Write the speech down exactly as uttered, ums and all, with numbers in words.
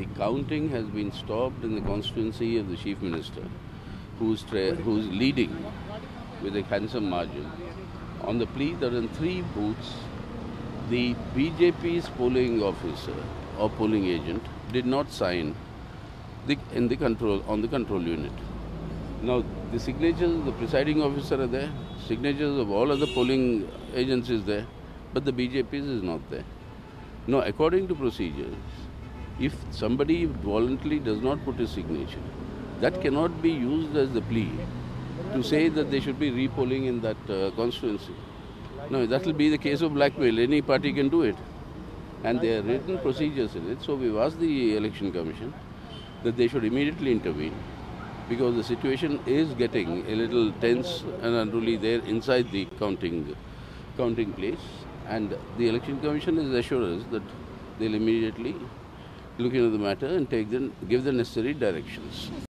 the counting has been stopped in the constituency of the Chief Minister, who's, who's leading with a handsome margin, on the plea that in three booths, the B J P's polling officer or polling agent did not sign the, in the control, on the control unit. Now, the signatures of the presiding officer are there, signatures of all other polling agents is there, but the B J P's is not there. Now, according to procedures, if somebody voluntarily does not put his signature, that cannot be used as the plea to say that they should be repolling in that uh, constituency. No, that will be the case of blackmail. Any party can do it. And there are written procedures in it. So we've asked the Election Commission that they should immediately intervene, because the situation is getting a little tense and unruly there inside the counting, counting place. And the Election Commission is assured us that they'll immediately look into the matter and take them, give the necessary directions.